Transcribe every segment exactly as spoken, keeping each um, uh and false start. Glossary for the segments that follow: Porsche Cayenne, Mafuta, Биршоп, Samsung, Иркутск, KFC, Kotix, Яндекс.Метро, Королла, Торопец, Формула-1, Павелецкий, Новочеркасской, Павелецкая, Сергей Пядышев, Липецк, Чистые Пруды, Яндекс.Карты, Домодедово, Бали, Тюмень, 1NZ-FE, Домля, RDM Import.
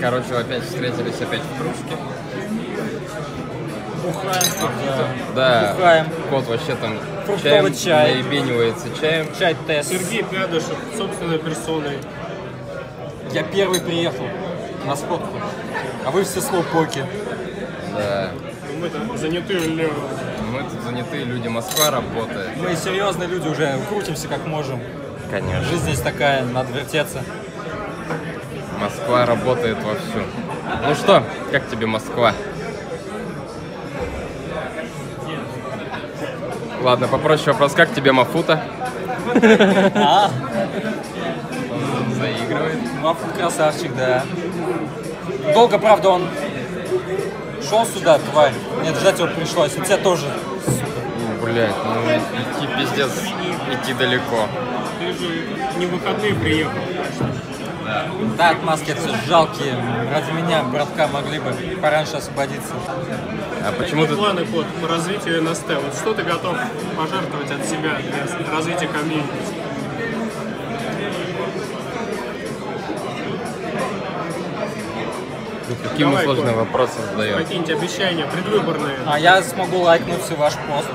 Короче, опять встретились, опять в кружке. Бухаем. А, да, бухаем. Кот вообще там фруктовый чай наебенивается чаем. Чай тест. Сергей Пядышев, собственной персоной. Я первый приехал на сходку, а вы все слоупоки. Да. Мы тут занятые люди. Мы тут занятые люди, Москва работает. Мы серьезные люди, уже крутимся как можем. Конечно. Жизнь здесь такая, надо вертеться. Москва работает вовсю. Ну что, как тебе Москва? Ладно, попроще вопрос, как тебе Мафута? Он заигрывает. Мафут красавчик, да. Долго, правда, он шел сюда, тварь. Мне ждать его пришлось, у тебя тоже. Блять, ну идти пиздец, идти далеко. Ты же не в выходные приехал. Да, отмазки все жалкие. Ради меня, братка, могли бы пораньше освободиться. А почему ты... планы, Кот, по развитию эн эс тэ? Вот что ты готов пожертвовать от себя для развития комьюнити? Какие мы сложные вопросы задаем. Какие-нибудь обещания предвыборные. А я смогу лайкнуть все ваш пост.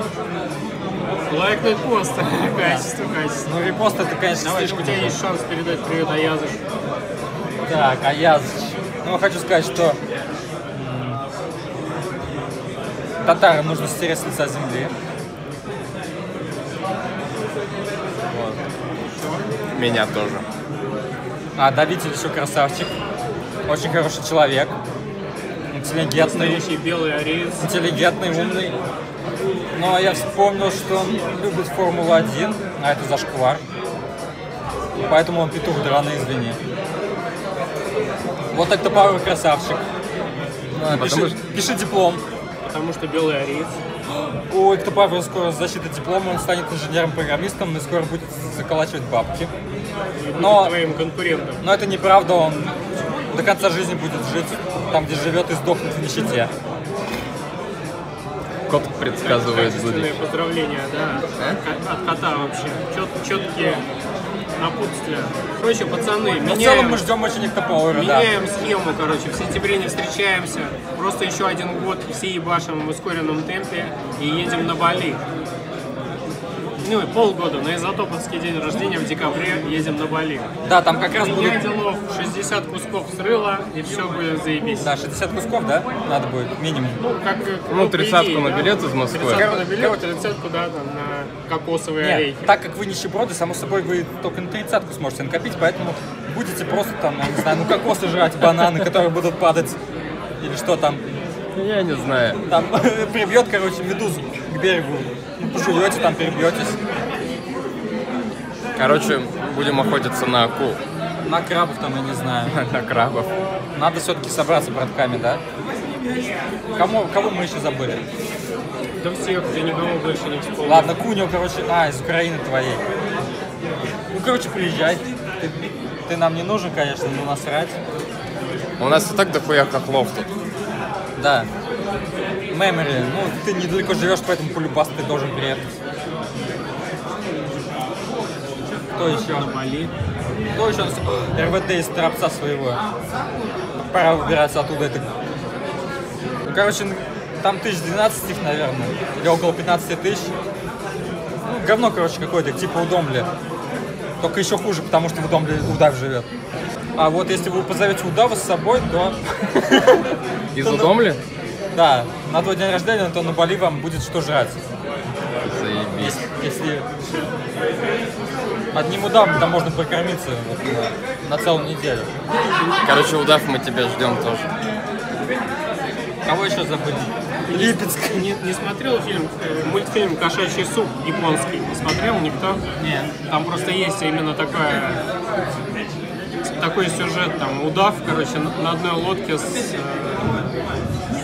Лайкнуть пост, качество, качество. Ну репост это, конечно, давай, слишком. У тебя есть шанс передать привет Аязыч. Так, Аязыч. Ну, хочу сказать, что татарам нужно стереть с лица земли. Вот. Меня тоже. А, Давитель еще красавчик. Очень хороший человек. Интеллигентный. Настоящий белый ареец. Интеллигентный, умный. Но я вспомнил, что он любит Формулу один, а это зашквар. Поэтому он петух драный, извини. Вот так-то Павел красавчик. Пиши, что... пиши диплом. Потому что белый ареец. У Эктопавра скоро защита диплома, он станет инженером-программистом и скоро будет заколачивать бабки. Но, но это неправда, он до конца жизни будет жить там, где живет, и сдохнет в нищете. Кот предсказывает будущее. Поздравления, да, а? От кота вообще. Чет, четкие напутствия. Короче, пацаны, меняем... Но в целом мы ждем очень Эктопауэра, да. Меняем схему, короче, в сентябре не встречаемся. Просто еще один год все ебашим в ускоренном темпе и едем на Бали. Ну и полгода, на изотоповский день рождения в декабре едем на Бали. Да, там как раз будет... делов шестьдесят кусков срыла, и все будет заебись. Да, шестьдесят кусков, да? Надо будет, минимум. Ну, как... Ну, тридцатку на билет из Москвы. тридцатку на билет, тридцатку, да, на кокосовые орехи. Нет, так как вы нищеброды, само собой, вы только на тридцатку сможете накопить, поэтому будете просто там, я не знаю, ну, кокосы жрать, бананы, которые будут падать, или что там. Я не знаю. Там прибьет, короче, медузу к берегу. Пожуете, там перебьетесь. Короче, будем охотиться на акул. На крабов там, я не знаю. На крабов. Надо все-таки собраться братками, да? Кому, кого мы еще забыли? Да всех, я никого больше не вспомнил. Ладно, Куню, короче, а, из Украины твоей. Ну, короче, приезжай. Ты, ты нам не нужен, конечно, но насрать. У нас и так дохуя хохлов тут. Да. Мемори, ну ты недалеко живешь, поэтому полюбас ты должен приехать. Кто еще? На Бали. Кто еще? РВД из Торопца своего. Пора выбираться оттуда. Это... Ну, короче, там тысяч двенадцать их, наверное, или около пятнадцати тысяч. Ну, говно, короче, какое-то, типа у Домля. Только еще хуже, потому что в Домле удав живет. А вот если вы позовете удава с собой, то... Из Удомля? Да, на твой день рождения, то на Бали вам будет что жрать. Заебись. Если, если... одним удавом там можно прокормиться вот, на, на целую неделю. Короче, удав мы тебя ждем тоже. Кого еще забыли? Липецк. Не, не смотрел фильм, мультфильм «Кошачий суп» японский? Не смотрел никто? Нет. Там просто есть именно такая... такой сюжет, там, удав, короче, на, на одной лодке с...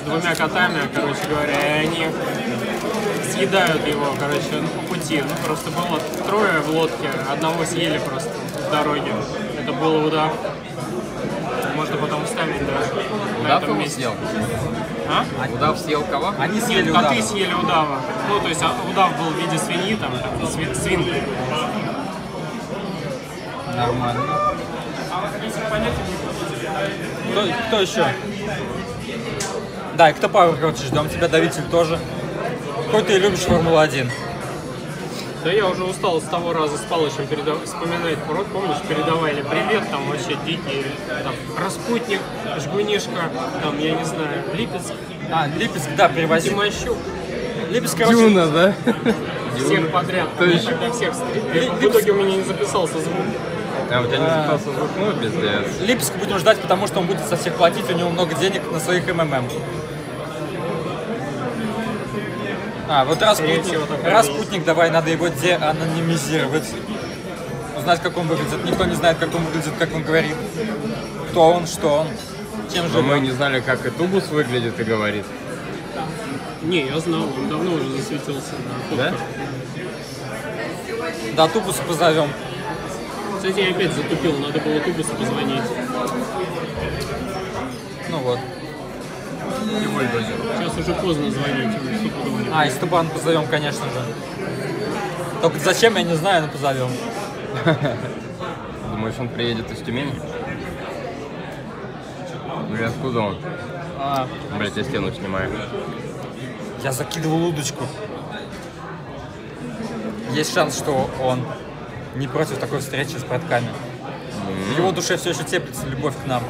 двумя котами, короче говоря, и они съедают его, короче, по пути. Ну, просто было трое в лодке, одного съели просто в дороге. Это был удав. Можно потом вставить, да. Удав его съел? А? а? Удав съел кого? Они съели Нет, удава. Коты съели удава. Ну, то есть удав был в виде свиньи, там, там сви свинки. Нормально. Кто, кто еще? Да, и кто, Павел, короче, ждем тебя, давитель тоже. Какой ты любишь Формулу один? Да я уже устал с того раза с Палычем передав... вспоминать пород, помнишь, передавали привет, там вообще дикие, там, Распутник, Жгунишка, там, я не знаю, Липецк. А, Липецк, да, привозил. Тимощук. Липецк, короче. Дюна, да? Всех подряд, когда всех встретил. В итоге у меня не записался звук. А, у тебя не записался звук, ну, пиздец. Липецк будем ждать, потому что он будет со всех платить, у него много денег на своих эм эм эм. А, вот Распутник, Распутник, давай, надо его деанонимизировать. Узнать, как он выглядит. Никто не знает, как он выглядит, как он говорит. Кто он, что он, чем живет. Мы не знали, как и Тубус выглядит и говорит. Не, я знал, он давно уже засветился на фотках. Да? Да, Тубуса позовем. Кстати, я опять затупил, надо было Тубусу позвонить. Ну вот. Сейчас уже поздно звонить. А, и Степан позовем, конечно же. Только зачем, я не знаю, но позовем. Думаешь, он приедет из Тюмени? Блин, откуда он? А... Блять, я стену снимаю. Я закидывал удочку. Есть шанс, что он не против такой встречи с братками. Mm-hmm. В его душе все еще теплится любовь к нам.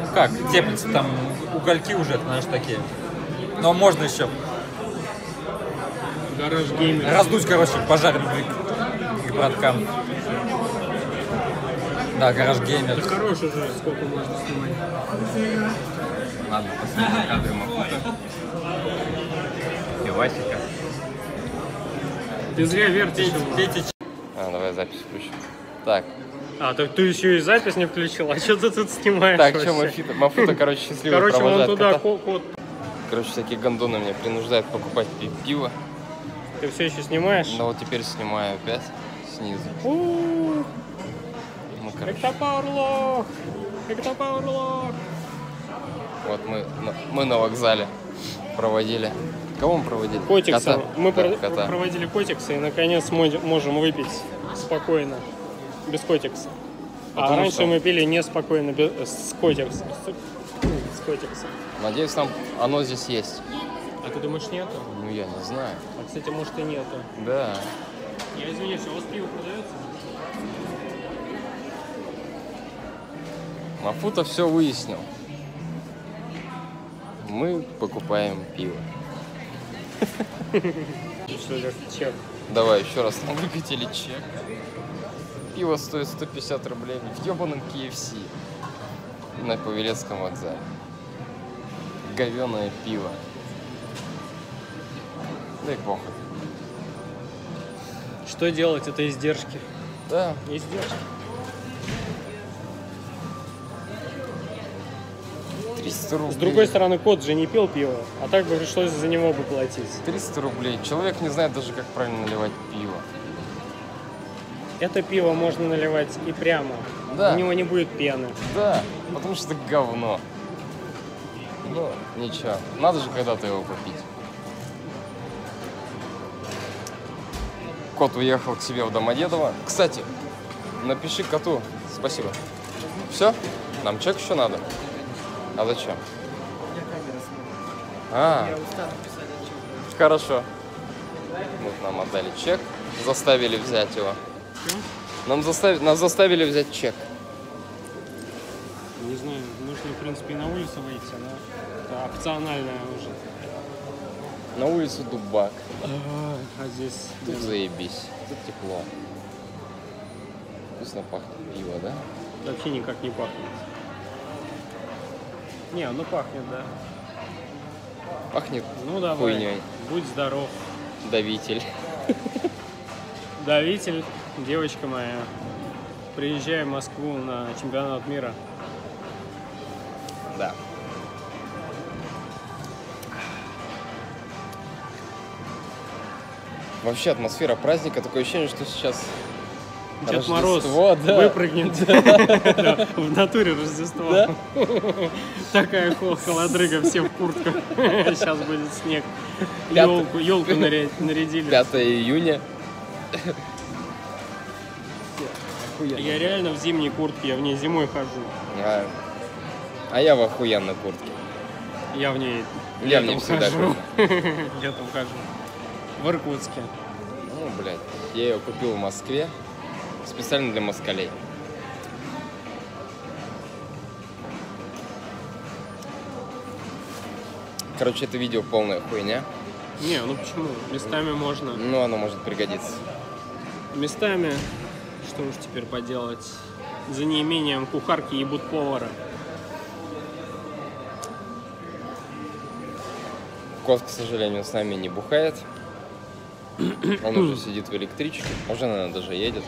Ну как, теплится там... Угольки уже, знаешь, такие. Но можно еще. Гараж геймер. Раздуть, короче, пожар любви к браткам. Да, гараж геймер. Да хорош уже, сколько можно снимать. Ладно, последний кадр Макута. И Васика. Ты зря вертишь. А, давай запись включим. Так. А, так ты еще и запись не включил, а что ты тут снимаешь? Так, что Мафута? Мафута, короче, счастливый короче, провожает вон туда, кот. Короче, всякие гондоны меня принуждают покупать пиво. Ты все еще снимаешь? Ну вот теперь снимаю опять снизу. У-у-у. Ну, короче. Это пауэрлок! Это пауэрлок! Вот мы, мы на вокзале проводили. Кого мы проводили? Котикса. Кота. Мы да, про кота. проводили котикса и, наконец, можем выпить спокойно. Без котикса. Потому а раньше что... мы пили неспокойно без... с котикса. С котикса. Надеюсь, там оно здесь есть. А ты думаешь, нету? Ну, я не знаю. А, кстати, может, и нету. Да. Я извиняюсь, у вас пиво продается? Мафута все выяснил. Мы покупаем пиво. Чек. Давай, еще раз. Мы выкатили чек. Пиво стоит сто пятьдесят рублей в ебаном кей эф си на Павелецком вокзале. Говёное пиво. Да и похуй. Что делать? Это издержки. Да. Издержки. триста рублей. С другой стороны, кот же не пил пиво, а так бы пришлось за него бы платить. триста рублей. Человек не знает даже, как правильно наливать пиво. Это пиво можно наливать и прямо, да. У него не будет пены. Да, потому что это говно. Ну, ничего, надо же когда-то его купить. Кот уехал к себе в Домодедово. Кстати, напиши коту спасибо. Все? Нам чек еще надо? А зачем? Я камеру смотрю. А, я устал писать чек. Хорошо. Вот нам отдали чек, заставили взять его. Нам заставили, нас заставили взять чек. Не знаю, можно, в принципе, и на улицу выйти, но это опциональное уже. На улицу дубак. А, а здесь... Тут да. Заебись, тут тепло. Вкусно пахнет пиво, да? Вообще никак не пахнет. Не, оно пахнет, да. Пахнет ну, давай. Хуйней. Будь здоров. Давитель. Давитель. Девочка моя, приезжай в Москву на чемпионат мира. Да. Вообще атмосфера праздника, такое ощущение, что сейчас Дед Мороз выпрыгнет в натуре Рождества. Такая холодрыга, все в куртках. Сейчас будет снег. Елку нарядили. пятое июня. Я реально в зимней куртке, я в ней зимой хожу. А, А я в охуенной куртке. Я в ней я летом хожу. Летом хожу. В Иркутске. Ну, блядь, я ее купил в Москве. Специально для москалей. Короче, это видео полная хуйня. Не, ну почему? Местами можно. Ну, оно может пригодиться. Местами, что уж теперь поделать, за неимением кухарки ебут повара. Кот, к сожалению, с нами не бухает. Он уже сидит в электричке. Уже, наверное, даже едет.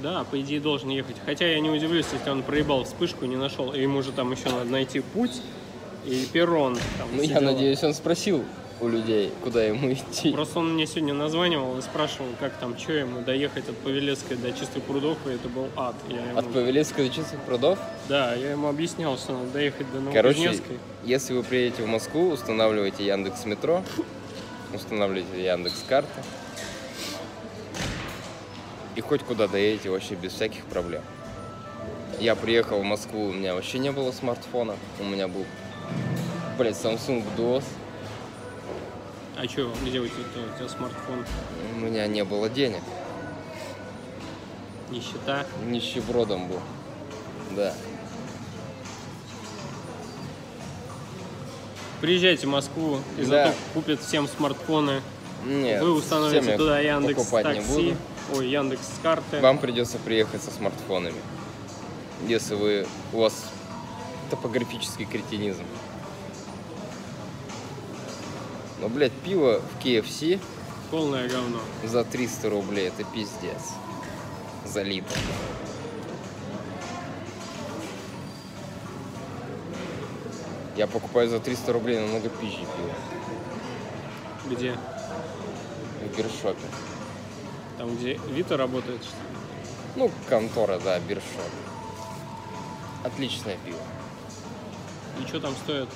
Да, по идее, должен ехать. Хотя я не удивлюсь, если он проебал вспышку и не нашел. И ему же там еще надо найти путь и перрон. Там, ну, сидела. Я надеюсь, он спросил у людей, куда ему идти. Просто он мне сегодня названивал и спрашивал, как там, что ему доехать от Павелецкой до Чистых Прудов, и это был ад. Я ему... От Павелецкой до Чистых Прудов? Да, я ему объяснял, что надо доехать до Новочеркасской. Короче, если вы приедете в Москву, устанавливайте Яндекс.Метро, устанавливайте Яндекс.Карты, и хоть куда доедете вообще без всяких проблем. Я приехал в Москву, у меня вообще не было смартфона, у меня был, блядь, Samsung дос. А что, где у тебя, у тебя смартфон? У меня не было денег. Нищета? Нищебродом был, да. Приезжайте в Москву, и да. Зато купят всем смартфоны. Нет, вы установите туда Яндекс.Такси, ой, Яндекс.Карты. Вам придется приехать со смартфонами, если вы, у вас топографический кретинизм. Ну, блядь, пиво в кей эф си полное говно. За триста рублей, это пиздец. За литр. Я покупаю за триста рублей намного пизже пиво. Где? В Биршопе. Там, где Вита работает, что ли? Ну, контора, да, Биршоп. Отличное пиво. И что там стоит?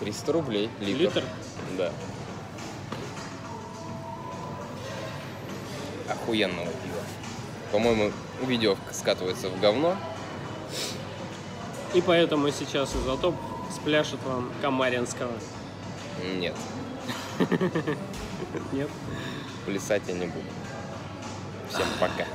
триста рублей. Литр? Литр? Да. Охуенного пива. По-моему, видео скатывается в говно. И поэтому сейчас изотоп спляшет вам Камаринского. Нет. Нет? Плясать я не буду. Всем пока.